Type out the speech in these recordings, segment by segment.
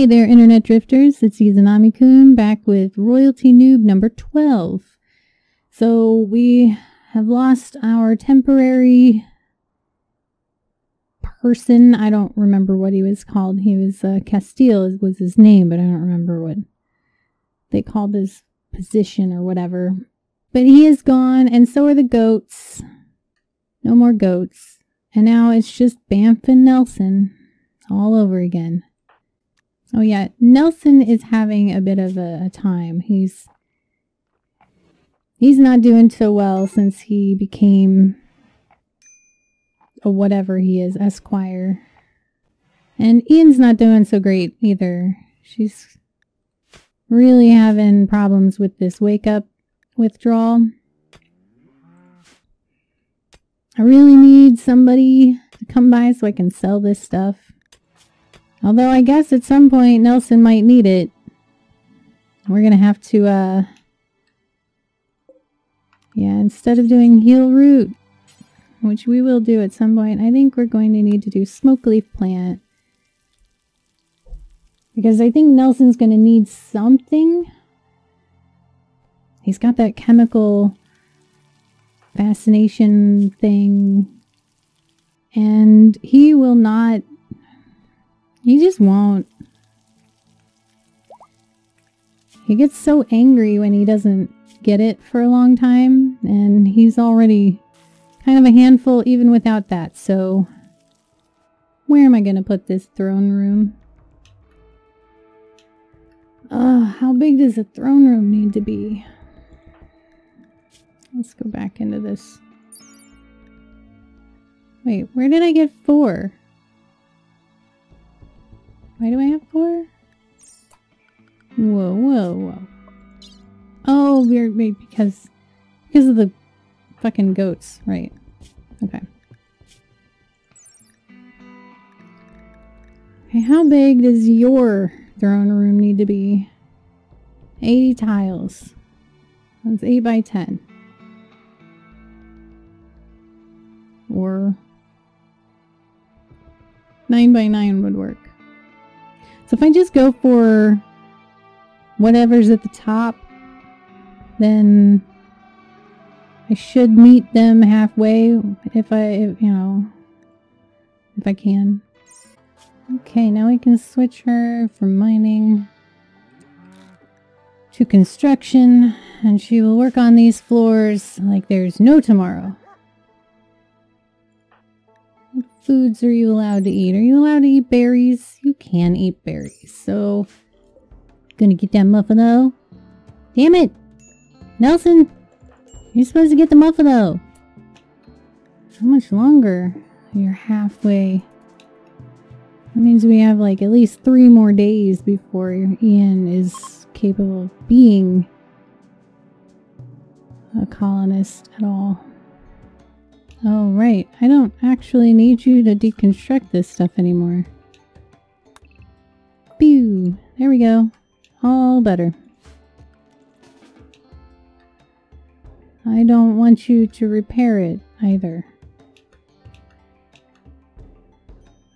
Hey there, Internet Drifters, it's Izanami-kun back with Royalty Noob number 12. So we have lost our temporary person. I don't remember what he was called. He was Castile was his name, but I don't remember what they called his position or whatever. But he is gone, and so are the goats. No more goats. And now it's just Bamf and Nelson all over again. Oh yeah, Nelson is having a bit of a time. He's not doing so well since he became a whatever he is, Esquire. And Ian's not doing so great either. She's really having problems with this wake-up withdrawal. I really need somebody to come by so I can sell this stuff. Although I guess at some point Nelson might need it. We're gonna have to, yeah, instead of doing heal root, which we will do at some point, I think we're going to need to do smoke leaf plant. Because I think Nelson's gonna need something. He's got that chemical fascination thing. And he will not... He just won't. He gets so angry when he doesn't get it for a long time, and he's already kind of a handful even without that, so... Where am I gonna put this throne room? How big does a throne room need to be? Let's go back into this. Wait, where did I get 4? Why do I have 4? Whoa, whoa, whoa. Oh, we're because of the fucking goats, right? Okay. Okay, how big does your throne room need to be? 80 tiles. That's 8 by 10. Or 9 by 9 would work. So if I just go for whatever's at the top, then I should meet them halfway if I, if I can. Okay, now we can switch her from mining to construction, and she will work on these floors like there's no tomorrow. What foods are you allowed to eat? Are you allowed to eat berries? You can eat berries. So, gonna get that muffalo. Damn it! Nelson! You're supposed to get the muffalo! How much longer? You're halfway. That means we have like at least 3 more days before Ian is capable of being a colonist at all. Oh, right. I don't actually need you to deconstruct this stuff anymore. Pew! There we go. All better. I don't want you to repair it, either.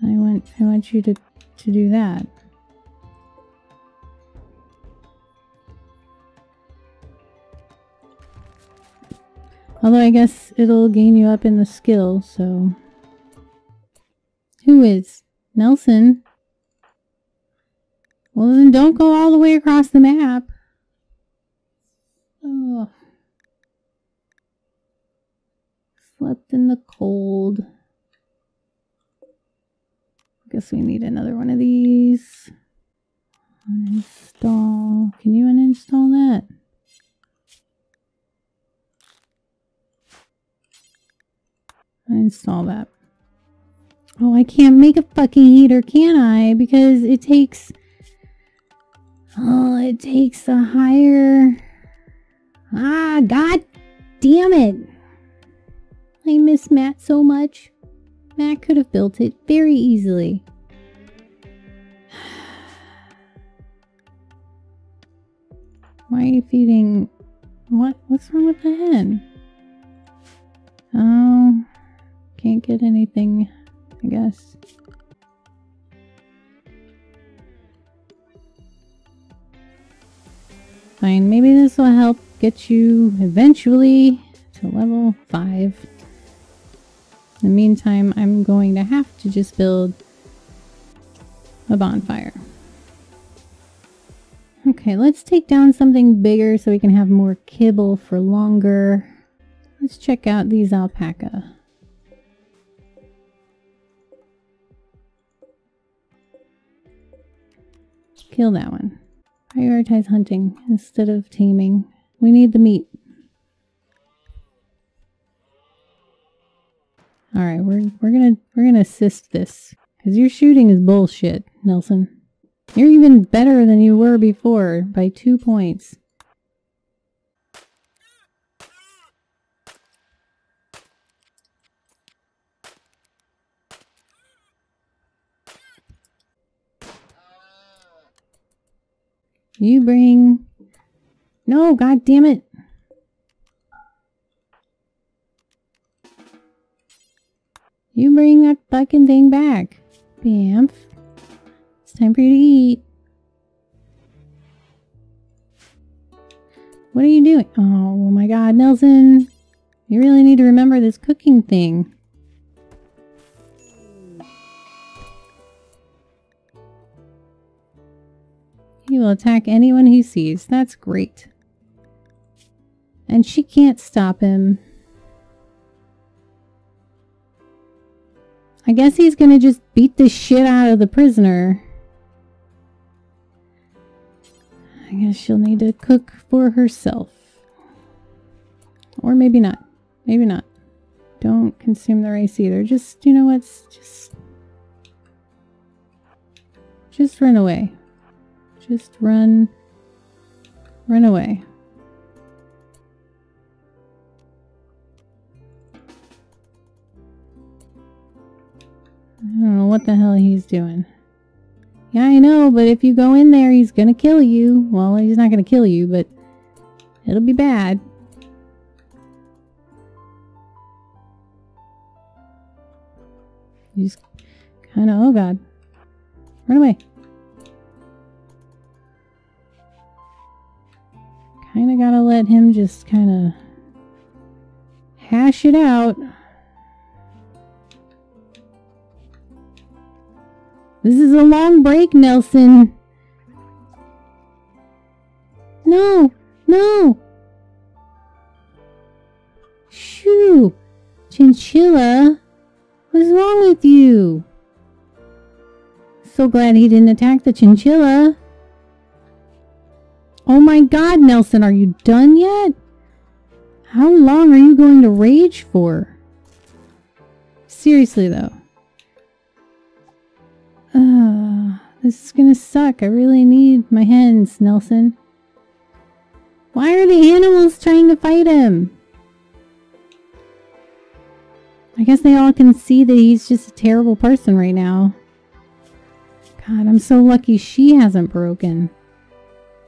I want you to do that. Although I guess it'll gain you up in the skill, so... Who is? Nelson? Well then don't go all the way across the map. Oh. Slept in the cold. I guess we need another one of these. Uninstall. Can you uninstall that? Uninstall that. Oh, I can't make a fucking heater, can I? Because it takes... Oh, it takes a higher... Ah, god damn it! I miss Matt so much. Matt could have built it very easily. Why are you feeding... What? What's wrong with the hen? Oh... Can't get anything, I guess. fine. Maybe this will help get you eventually to level 5. In the meantime, I'm going to have to just build a bonfire. Okay, let's take down something bigger so we can have more kibble for longer. Let's check out these alpaca. Kill that one. Prioritize hunting instead of taming. We need the meat. Alright, we're gonna assist this. Because your shooting is bullshit, Nelson. You're even better than you were before by 2 points. You bring... No, god damn it! You bring that fucking thing back, Bamf. It's time for you to eat. What are you doing? Oh my god, Nelson! You really need to remember this cooking thing. He will attack anyone he sees. That's great. And she can't stop him. I guess he's gonna just beat the shit out of the prisoner. I guess she'll need to cook for herself. Or maybe not. Maybe not. Don't consume the rice either. Just, you know what? Just run away. Just run away. I don't know what the hell he's doing. Yeah, I know, but if you go in there, he's gonna kill you. Well, he's not gonna kill you, but it'll be bad. You just kinda, oh god. Run away. Kinda gotta let him just kinda hash it out. This is a long break, Nelson. No! No! Shoo! Chinchilla! What's wrong with you? So glad he didn't attack the chinchilla. Oh my god, Nelson, are you done yet? How long are you going to rage for? Seriously, though. This is gonna suck. I really need my hens, Nelson. Why are the animals trying to fight him? I guess they all can see that he's just a terrible person right now. God, I'm so lucky she hasn't broken.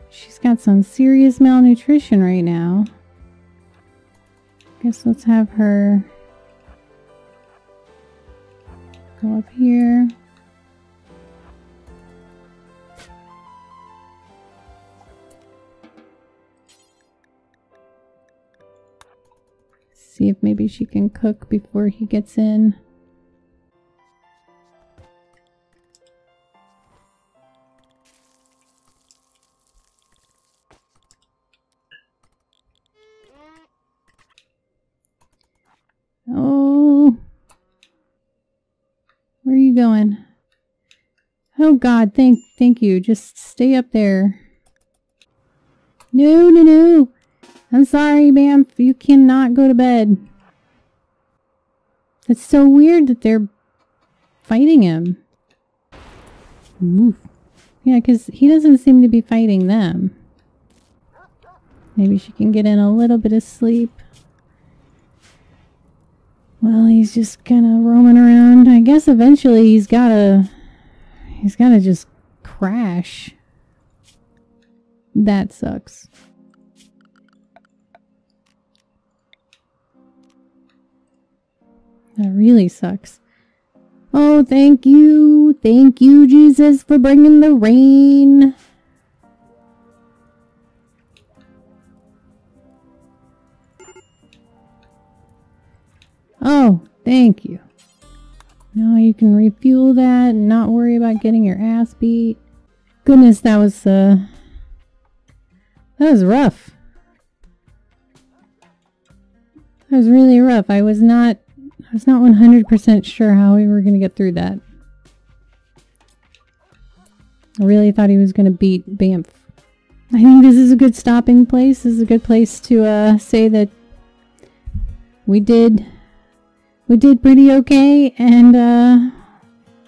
She's got some serious malnutrition right now. I guess let's have her go up here. See if maybe she can cook before he gets in. Where are you going? Oh god, thank you. Just stay up there. No, no, no. I'm sorry, Bamf. You cannot go to bed. It's so weird that they're fighting him. Oof. Yeah, because he doesn't seem to be fighting them. Maybe she can get in a little bit of sleep. Well, he's just kind of roaming around. I guess eventually he's gotta just crash. That sucks. That really sucks. Oh, thank you, Jesus, for bringing the rain. Oh, thank you. Now you can refuel that and not worry about getting your ass beat. Goodness, that was rough. That was really rough. I was not 100% sure how we were going to get through that. I really thought he was going to beat Bamf. I think this is a good stopping place. This is a good place to say that we did pretty okay, and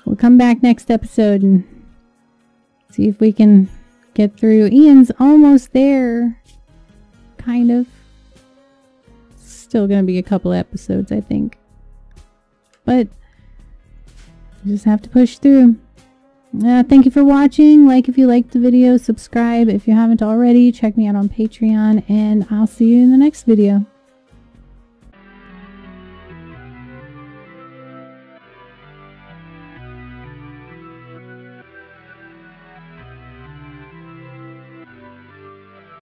we'll come back next episode and see if we can get through. Ian's almost there, kind of. Still gonna be a couple episodes, I think, but you just have to push through. Thank you for watching. Like if you liked the video, subscribe if you haven't already, check me out on Patreon, and I'll see you in the next video.